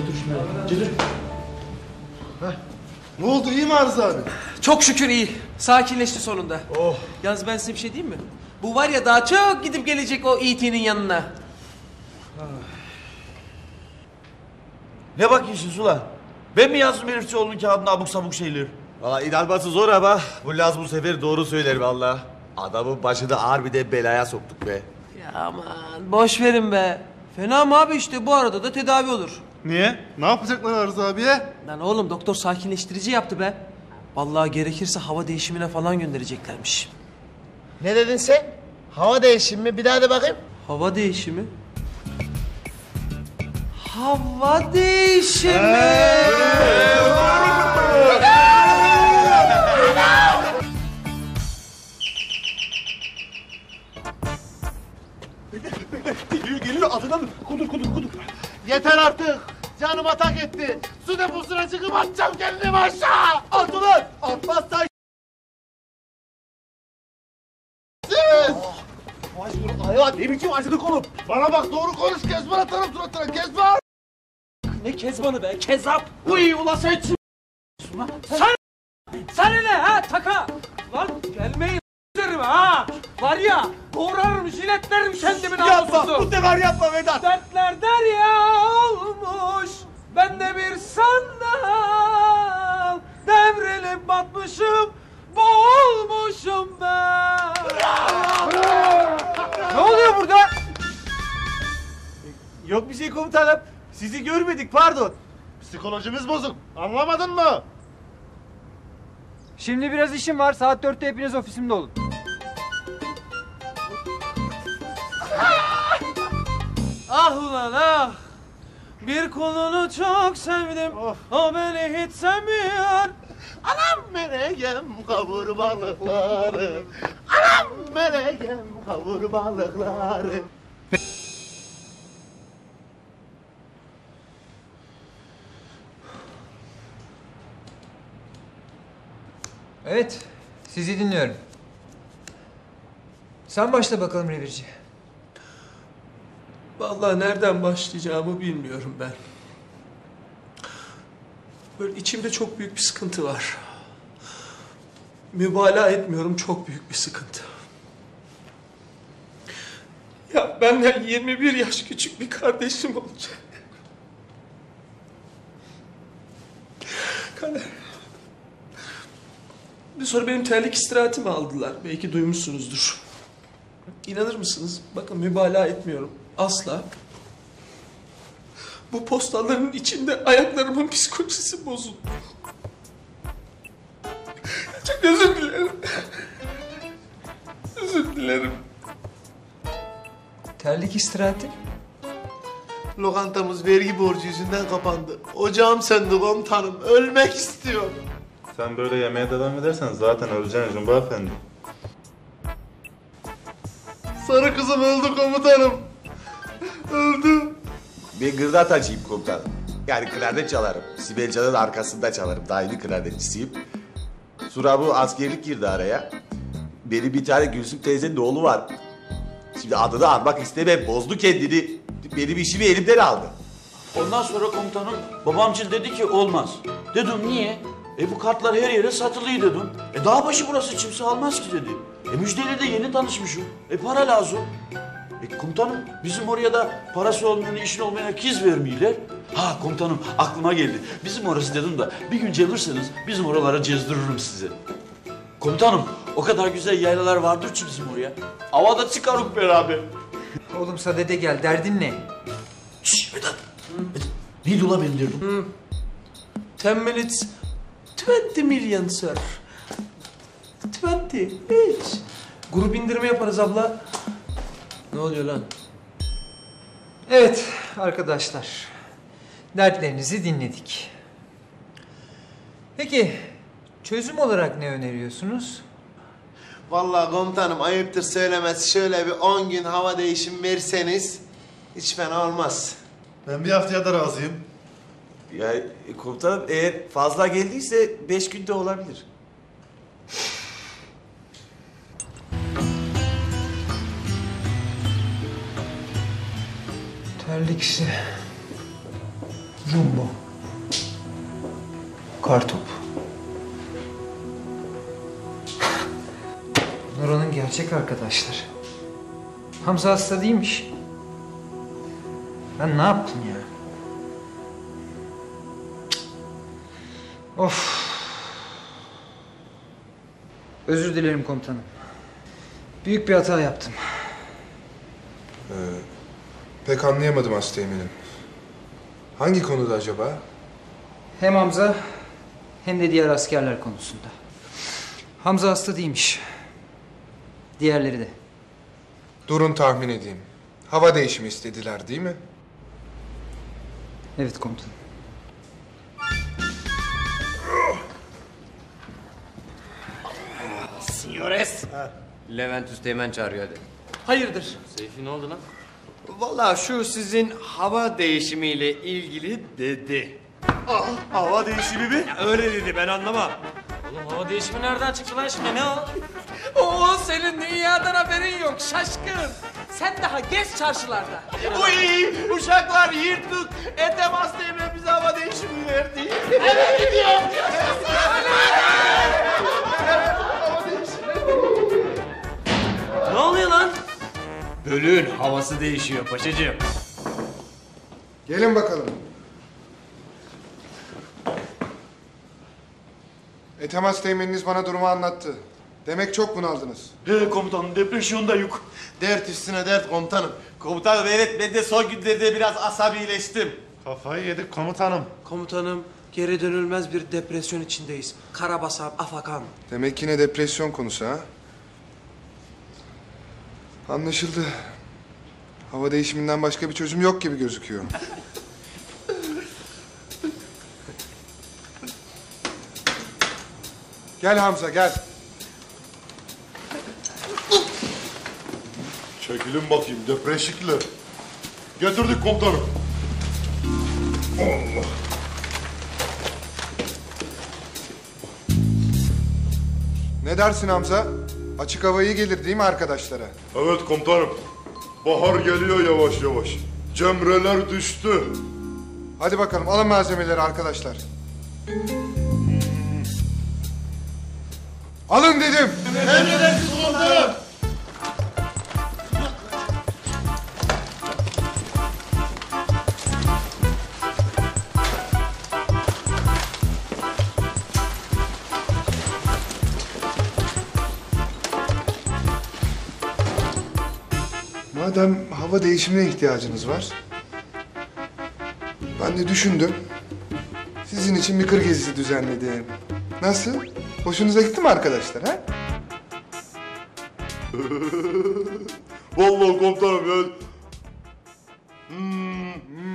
Cedur şuna. Cedur. Heh. Ne oldu, iyi mi Arzu abi? Çok şükür iyi. Sakinleşti sonunda. Oh. Yalnız ben size bir şey diyeyim mi? Bu var ya daha çok gidip gelecek o E.T.'nin yanına. Ah. Ne bakıyorsunuz ulan? Ben mi yazdım Elifçioğlu'nun kağıdına abuk sabuk şeyler? Valla inanması zor ama bu Laz bu sefer doğru söyler valla. Adamın başını ağır bir de belaya soktuk be. Ya aman boş verin be. Fena mı abi işte bu arada da tedavi olur. Niye? Ne yapacaklar Arzu abiye? Lan oğlum doktor sakinleştirici yaptı be. Vallahi gerekirse hava değişimine falan göndereceklermiş. Ne dedin sen? Hava değişimi mi? Bir daha de bakayım. Hava değişimi? Hava değişimi! Geliyor geliyor adına kudur kudur kudur. Yeter artık. Canım atak etti. Su deposuna çıkıp atacağım kendimi aşağı. At ulan! Atmazsan hayvan ne biçim açlık oğlum? Bana bak doğru konuş Kezban atarım suratına Kezban! Ne Kezban'ı be Kezap! Uy ulan sen çim... Sen ne ha taka! Lan gelmeyin derim ha! Var ya boğrarım jiletlerim kendimin namususu! Yapma bu sefer yapma Vedat! Dertler derya olmuş ben de bir sandal devrilip batmışım boğulmuşum ben! Bravo! Bravo! Ne oluyor burada? Yok bir şey komutanım. Sizi görmedik pardon. Psikolojimiz bozuk. Anlamadın mı? Şimdi biraz işim var. Saat 4'te hepiniz ofisimde olun. Ah ulan ah. Bir kolunu çok sevdim. Of. O beni hiç sevmiyor. Anam meregem kavur balıkları. Anam meregem kavur balıkları. Evet, sizi dinliyorum. Sen başla bakalım revirci. Vallahi nereden başlayacağımı bilmiyorum ben. Böyle içimde çok büyük bir sıkıntı var. Mübalağa etmiyorum, çok büyük bir sıkıntı. Ya benden 21 yaş küçük bir kardeşim olacak. Kader. Bir sonra benim terlik istirahatimi aldılar. Belki duymuşsunuzdur. İnanır mısınız? Bakın mübalağa etmiyorum. Asla. Bu postaların içinde ayaklarımın psikolojisi bozuldu. Çok özür dilerim. Özür dilerim. Terlik istirahati? Lokantamız vergi borcu yüzünden kapandı. Ocağım söndü komutanım. Ölmek istiyorum. Sen böyle yemeğe devam edersen zaten öleceksin Cumhur Efendi. Sarı kızım öldü komutanım. Öldü. Ben gırdat açayım komutanım. Yani klarnet çalarım. Sibel Can'ın arkasında çalarım. Daimi klarnetçisiyim. Sonra bu askerlik girdi araya. Benim bir tane Gülşüm teyzenin oğlu var. Şimdi adını almak istemem. Bozdu kendini. Benim işimi elimden aldı. Ondan sonra komutanım babamcıl dedi ki olmaz. Dedim niye? Bu kartlar her yere satılıyor dedim. Dağ başı burası kimse almaz ki dedi. Müjdeyle de yeni tanışmışım. Para lazım. Komutanım bizim oraya da parası olmayan, işin olmayan kiz vermiyorlar. Ha komutanım aklıma geldi. Bizim orası dedim da bir gün cevirirseniz bizim oralara cezdiririm sizi. Komutanım o kadar güzel yaylalar vardır ki bizim oraya. Havada çıkarıp beraber. Oğlum sadede gel derdin ne? Şşş Vedat. Neydi ula benim derdim? 10 minutes 20 million sir. 20 hiç. Grup indirme yaparız abla. Ne oluyor lan? Evet arkadaşlar. Dertlerinizi dinledik. Peki çözüm olarak ne öneriyorsunuz? Vallahi komutanım ayıptır söylemesi şöyle bir 10 gün hava değişimi verseniz hiç fena olmaz. Ben bir haftaya da razıyım. Ya komutanım eğer fazla geldiyse 5 günde olabilir. Jumbo. Kartop. Bunlar onun gerçek arkadaşlar. Hamza hasta değilmiş. Ben ne yaptım ya? Of. Özür dilerim komutanım. Büyük bir hata yaptım. Pek anlayamadım Üsteğmen'im. Hangi konuda acaba? Hem Hamza hem de diğer askerler konusunda. Hamza hasta değilmiş. Diğerleri de. Durun tahmin edeyim. Hava değişimi istediler değil mi? Evet komutanım. Signores. Levent Üsteğmen çağırıyor hadi. Hayırdır? Seyfi ne oldu lan? Vallahi şu sizin hava değişimiyle ilgili dedi. Aa, hava değişimi mi? Öyle dedi ben anlamam. Oğlum hava değişimi nereden çıktı lan şimdi ne o? Oo senin dünyadan haberin yok şaşkın. Sen daha geç çarşılarda. Uy uşaklar yırttık. Etemaz Teğmen bize hava değişimi verdi. Eve gidiyorum. Ne oluyor lan? Bölüğün havası değişiyor paşacığım. Gelin bakalım. Etemaz Teğmeniniz bana durumu anlattı. Demek çok bunaldınız. He komutanım depresyondayım. Dert üstüne dert komutanım. Komutanım evet ben de son günlerde biraz asabileştim. Kafayı yedik komutanım. Komutanım geri dönülmez bir depresyon içindeyiz. Karabasam, afakan. Demek yine depresyon konusu ha? Anlaşıldı. Hava değişiminden başka bir çözüm yok gibi gözüküyor. Gel Hamza gel. Çekilin bakayım depreşikler. Getirdik komutanım. Allah. Ne dersin Hamza? Açık havayı gelir değil mi arkadaşlara? Evet komutanım. Bahar geliyor yavaş yavaş. Cemreler düştü. Hadi bakalım alın malzemeleri arkadaşlar. Alın dedim. Emredersiniz komutanım. Madem hava değişimine ihtiyacınız var, ben de düşündüm. Sizin için bir kır gezisi düzenledim. Nasıl? Hoşunuza gitti mi arkadaşlar ha? Vallahi komutanım ya.